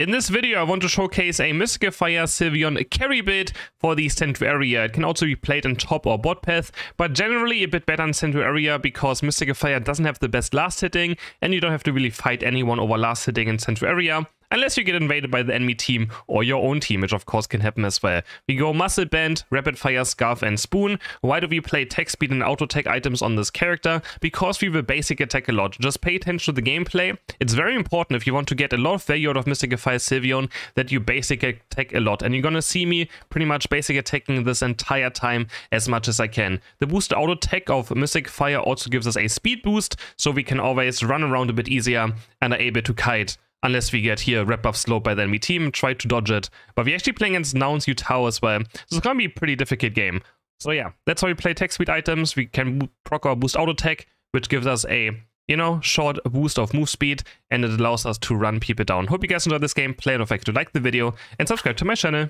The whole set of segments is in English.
In this video, I want to showcase a Mystical Fire Sylveon carry build for the Central Area. It can also be played in top or bot path, but generally a bit better in Central Area because Mystical Fire doesn't have the best last hitting and you don't have to really fight anyone over last hitting in Central Area, unless you get invaded by the enemy team or your own team, which of course can happen as well. We go Muscle Band, Rapid Fire, Scarf and Spoon. Why do we play Tech Speed and Auto Tech items on this character? Because we will basic attack a lot. Just pay attention to the gameplay. It's very important if you want to get a lot of value out of Mystical Fire Sylveon that you basic attack a lot. And you're gonna see me pretty much basic attacking this entire time as much as I can. The boost Auto Tech of Mystical Fire also gives us a speed boost, so we can always run around a bit easier and are able to kite. Unless we get here wrap up slow by the enemy team, try to dodge it. But we're actually playing against Nouns Utau as well. So it's going to be a pretty difficult game. So yeah, that's how we play Tech Speed items. We can proc or boost Auto Tech, which gives us a, you know, short boost of move speed. And it allows us to run people down. Hope you guys enjoyed this game. Play it off if you like the video. And subscribe to my channel.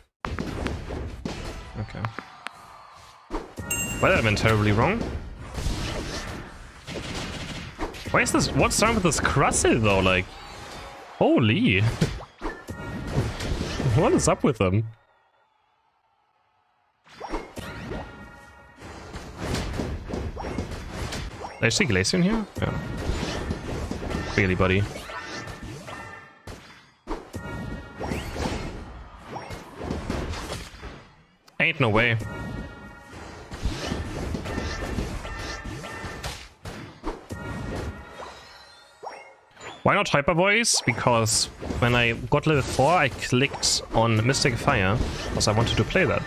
Okay. Well, that went terribly wrong. Why is this? What's wrong with this Crustle though? Like... holy. What is up with them? I see Glaceon here? Yeah. Really, buddy. Ain't no way. Why not Hyper Voice? Because when I got level 4, I clicked on Mystical Fire because I wanted to play that.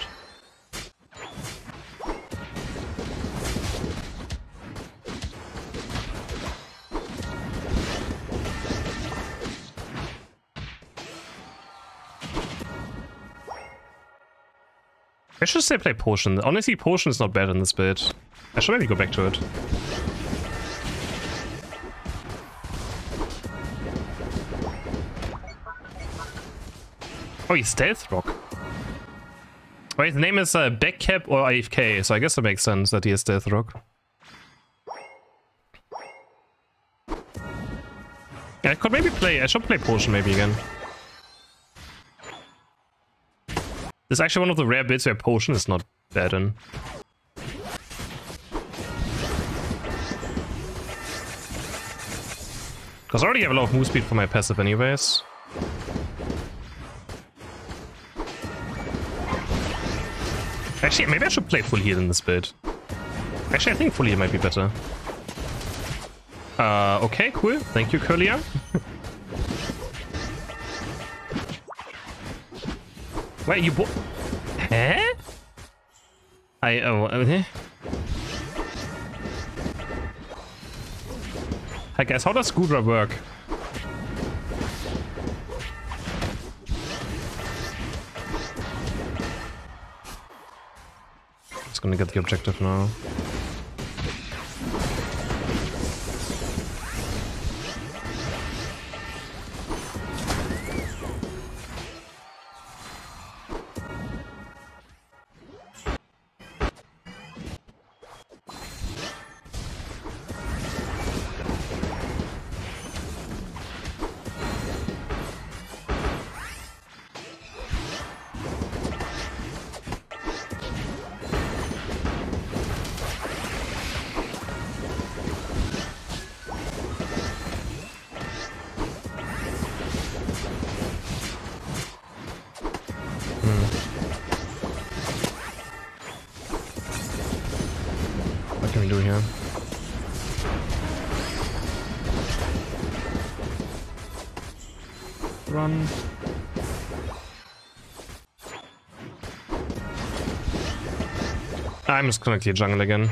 I should still play Potion. Honestly, Potion is not bad in this build. I should maybe go back to it. Oh, he's Stealth Rock. Wait, the name is Backcap or IFK, so I guess it makes sense that he is Stealth Rock. Yeah, I should play Potion maybe again. This is actually one of the rare builds where Potion is not bad in. Because I already have a lot of move speed for my passive anyways. Actually, maybe I should play full heal in this build. Actually, I think full heal might be better. Okay, cool. Thank you, Curlia. Wait, you bought... huh? Hi guys, how does Goodra work? Gonna get the objective now. Do here. Run. I'm just gonna clear jungle again.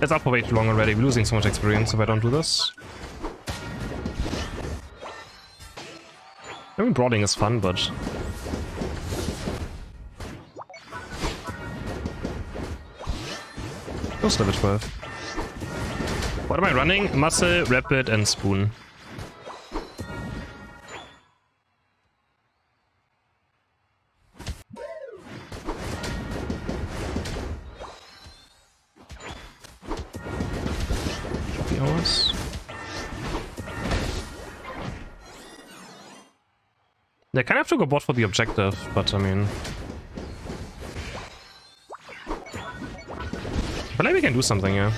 It's up for way too long already. We're losing so much experience if I don't do this. I mean, broading is fun, but... just level 12. What am I running? Muscle, Rapid, and Spoon. They kind of have to go bot for the objective, but I mean... but maybe we can do something here.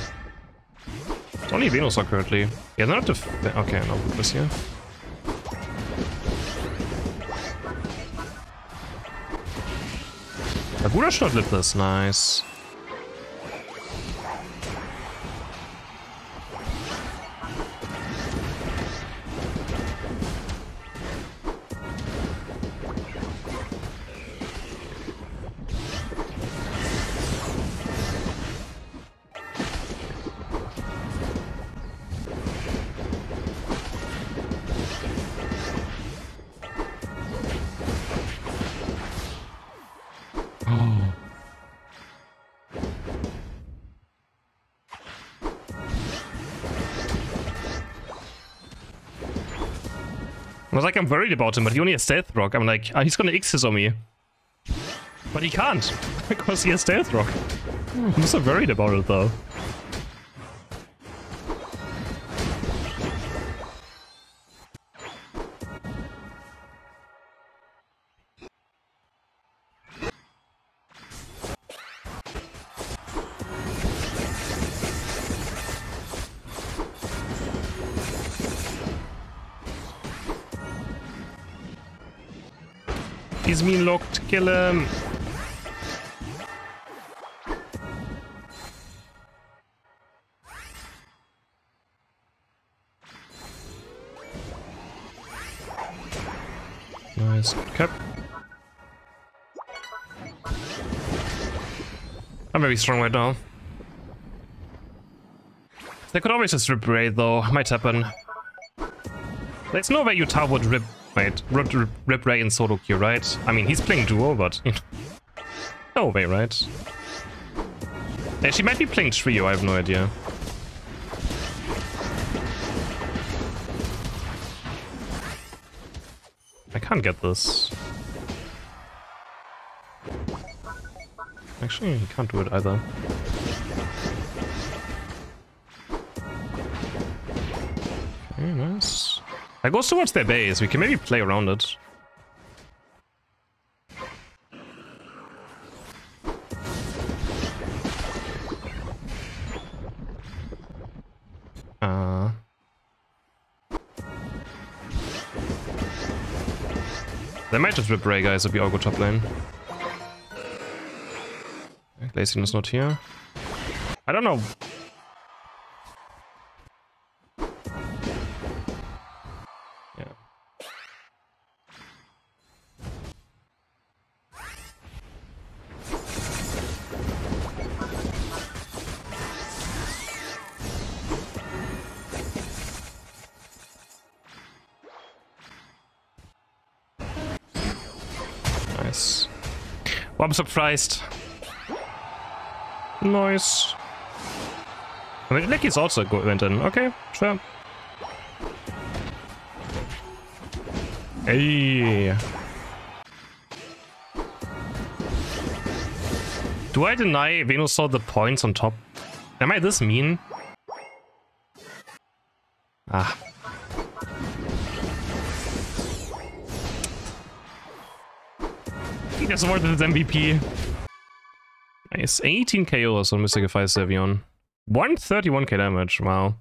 It's only Venusaur currently. Yeah, not to... okay, no, this here. Aguda should not live this, nice. I was like, I'm worried about him, but he only has Stealth Rock. I'm like, he's gonna X his on me. But he can't, because he has Stealth Rock. I'm so worried about it, though. He's mean locked, kill him! Nice, good cap. I'm very strong right now. They could always just rip Ray though, might happen. There's no way Utah would rip. Wait, rip Ray in solo queue, right? I mean, he's playing duo, but... no way, right? Yeah, she might be playing trio, I have no idea. I can't get this. Actually, he can't do it either. Okay, nice. That goes towards their base, we can maybe play around it. They might just rip Ray, guys, if we all go top lane. Glaceon is not here. I don't know. Well, I'm surprised. Nice. I mean, Lucky's also went in. Okay, sure. Hey. Do I deny Venusaur the points on top? Am I this mean? Ah. He just awarded his MVP. Nice. 18 KOs on Mystical Fire Sylveon. 131k damage. Wow.